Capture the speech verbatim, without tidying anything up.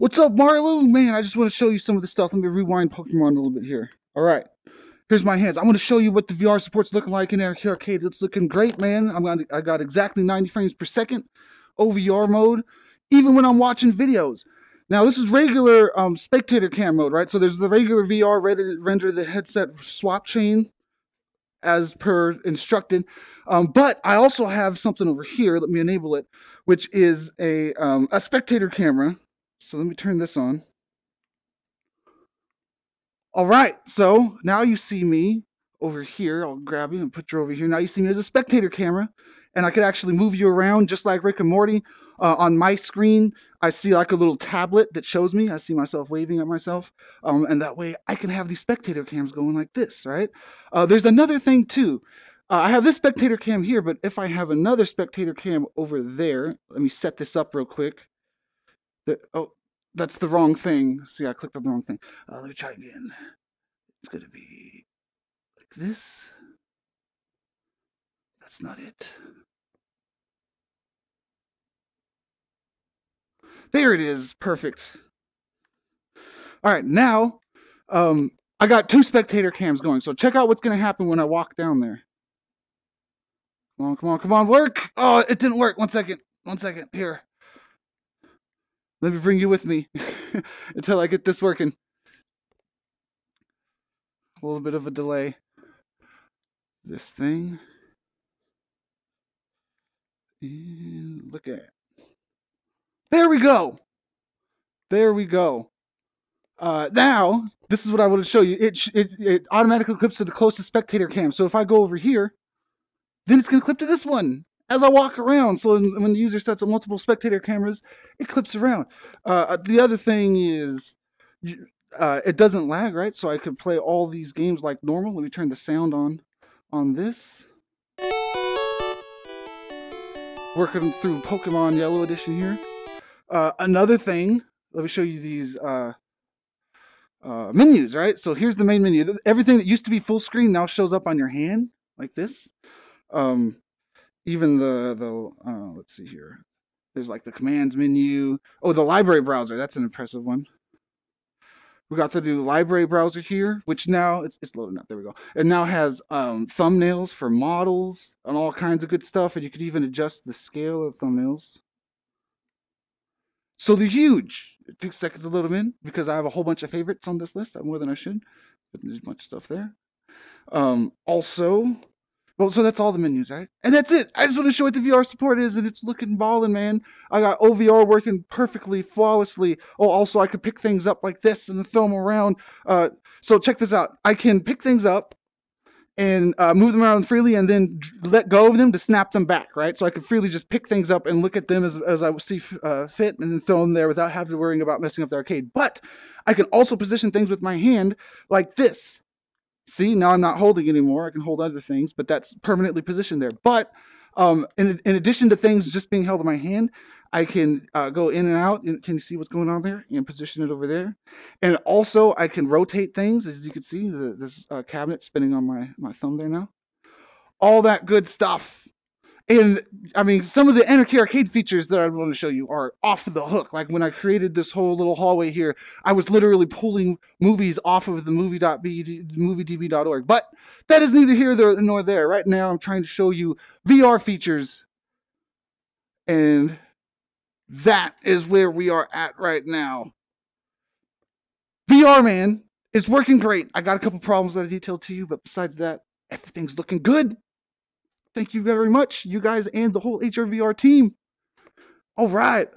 What's up, Marlo? Man, I just want to show you some of the stuff. Let me rewind Pokemon a little bit here. All right. Here's my hands. I want to show you what the V R support's looking like in Anarchy Arcade. It's looking great, man. I'm gonna, I got exactly ninety frames per second, O V R mode, even when I'm watching videos. Now, this is regular um, spectator cam mode, right? So there's the regular V R render the headset swap chain as per instructed. Um, but I also have something over here. Let me enable it, which is a, um, a spectator camera. So let me turn this on. All right, so now you see me over here. I'll grab you and put you over here. Now you see me as a spectator camera, and I could actually move you around just like Rick and Morty. Uh, on my screen, I see like a little tablet that shows me. I see myself waving at myself, um, and that way I can have these spectator cams going like this, right? Uh, there's another thing too. Uh, I have this spectator cam here, but if I have another spectator cam over there, let me set this up real quick. The, oh. That's the wrong thing. See, I clicked on the wrong thing. Uh, let me try again. It's going to be like this. That's not it. There it is. Perfect. All right, now um, I got two spectator cams going. So check out what's going to happen when I walk down there. Come on, come on, come on. Work. Oh, it didn't work. One second. One second. Here. Let me bring you with me until I get this working. A little bit of a delay. This thing. And look at it. There we go. There we go. Uh, now, this is what I want to show you. It, it, it automatically clips to the closest spectator cam. So if I go over here, then it's going to clip to this one as I walk around. So when the user sets up multiple spectator cameras, it clips around. Uh, the other thing is uh, it doesn't lag, right? So I could play all these games like normal. Let me turn the sound on on this. Working through Pokemon Yellow Edition here. Uh, another thing, let me show you these uh, uh, menus, right? So here's the main menu. Everything that used to be full screen now shows up on your hand like this. Um, Even the, the uh, let's see here. There's like the commands menu. Oh, the library browser. That's an impressive one. We got to do library browser here, which now it's, it's loading up. There we go. It now has um, thumbnails for models and all kinds of good stuff. And you could even adjust the scale of thumbnails. So they're huge. It takes a second to load them in because I have a whole bunch of favorites on this list. More than I should. But there's a bunch of stuff there. Um, also... Well, so that's all the menus, right? And that's it. I just want to show what the V R support is, and it's looking ballin', man. I got O V R working perfectly, flawlessly. Oh, also, I could pick things up like this and then throw them around. Uh, so check this out. I can pick things up and uh, move them around freely and then let go of them to snap them back, right? So I could freely just pick things up and look at them as, as I see uh, fit and then throw them there without having to worry about messing up the arcade. But I can also position things with my hand like this. See, now I'm not holding anymore. I can hold other things, but that's permanently positioned there. But um, in, in addition to things just being held in my hand, I can uh, go in and out. And can you see what's going on there? And position it over there. And also, I can rotate things. As you can see, the, this uh, cabinet spinning on my, my thumb there now. All that good stuff. And, I mean, some of the Anarchy Arcade features that I want to show you are off the hook. Like, when I created this whole little hallway here, I was literally pulling movies off of the movie d b dot org. But that is neither here nor there. Right now, I'm trying to show you V R features. And that is where we are at right now. V R, man, is working great. I got a couple problems that I detailed to you, but besides that, everything's looking good. Thank you very much, you guys and the whole H R V R team. All right.